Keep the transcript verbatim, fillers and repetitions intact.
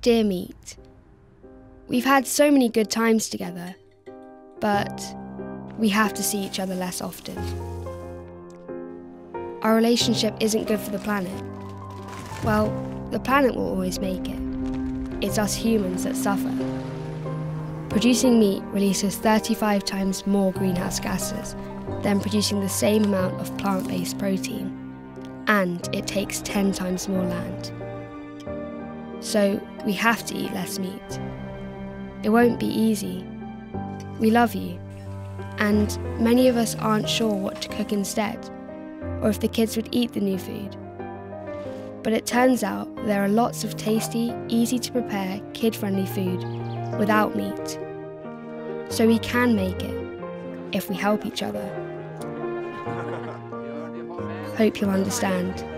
Dear Meat, we've had so many good times together, but we have to see each other less often. Our relationship isn't good for the planet. Well, the planet will always make it. It's us humans that suffer. Producing meat releases thirty-five times more greenhouse gases than producing the same amount of plant-based protein, and it takes ten times more land. So we have to eat less meat. It won't be easy. We love you, and many of us aren't sure what to cook instead, or if the kids would eat the new food. But it turns out there are lots of tasty, easy-to-prepare, kid-friendly food without meat. So we can make it, if we help each other. Hope you'll understand.